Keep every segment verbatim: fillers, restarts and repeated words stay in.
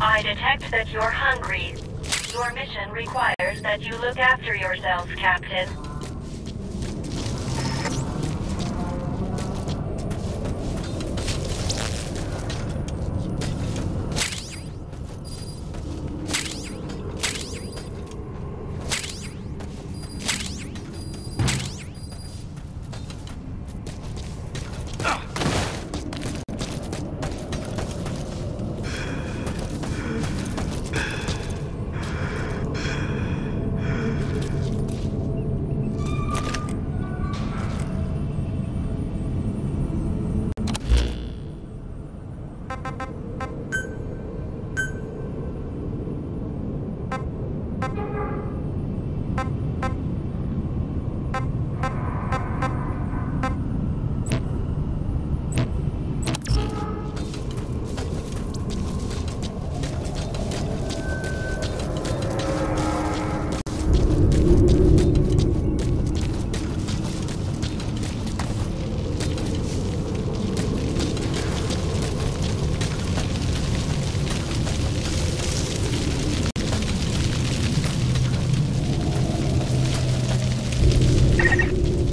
I detect that you're hungry. Your mission requires that you look after yourself, Captain.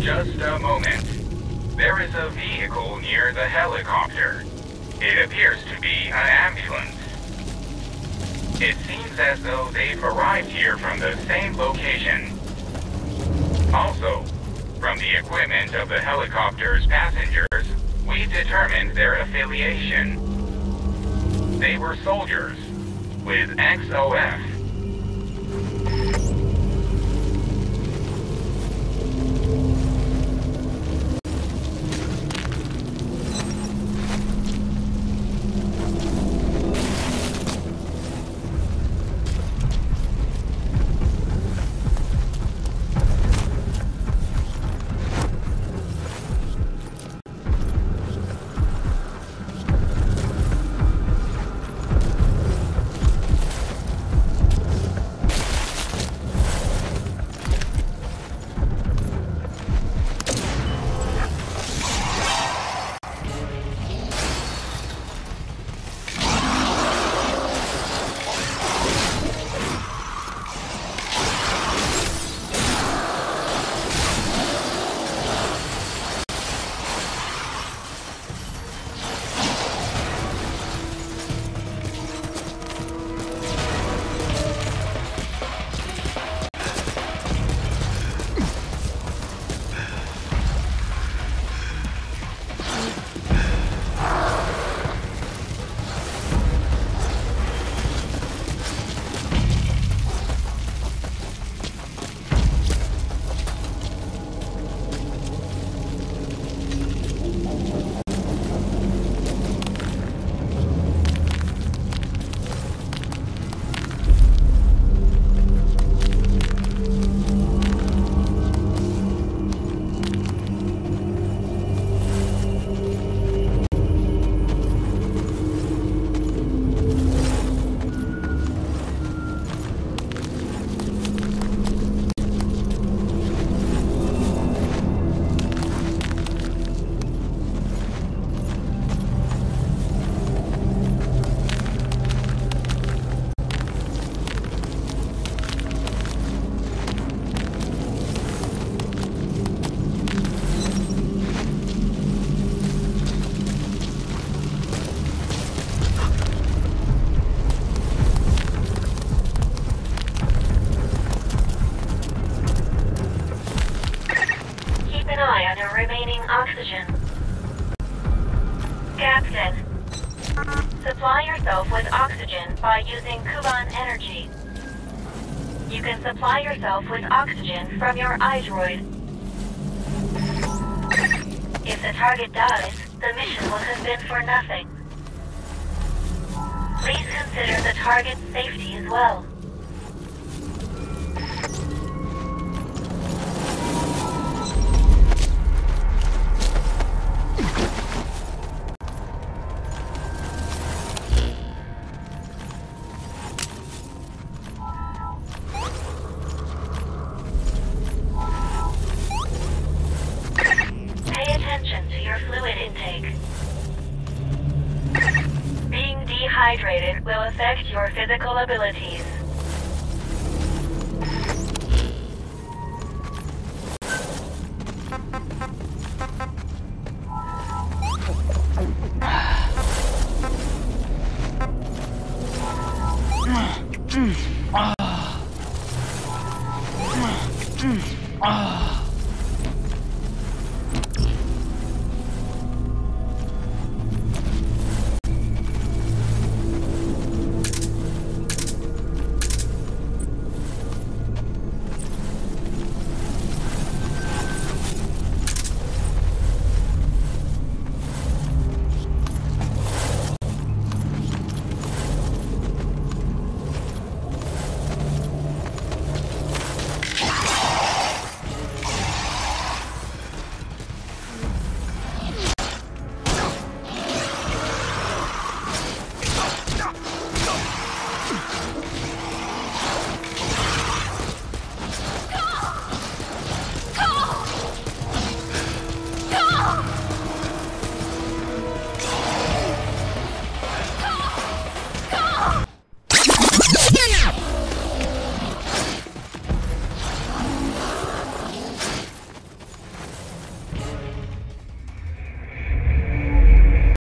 Just a moment. There is a vehicle near the helicopter. It appears to be an ambulance. It seems as though they've arrived here from the same location. Also, from the equipment of the helicopter's passengers, we determined their affiliation. They were soldiers with X O F. Remaining oxygen. Captain, supply yourself with oxygen by using Kuban energy. You can supply yourself with oxygen from your iDroid. If the target dies, the mission will have been for nothing. Please consider the target's safety as well. affect your physical abilities. Ah.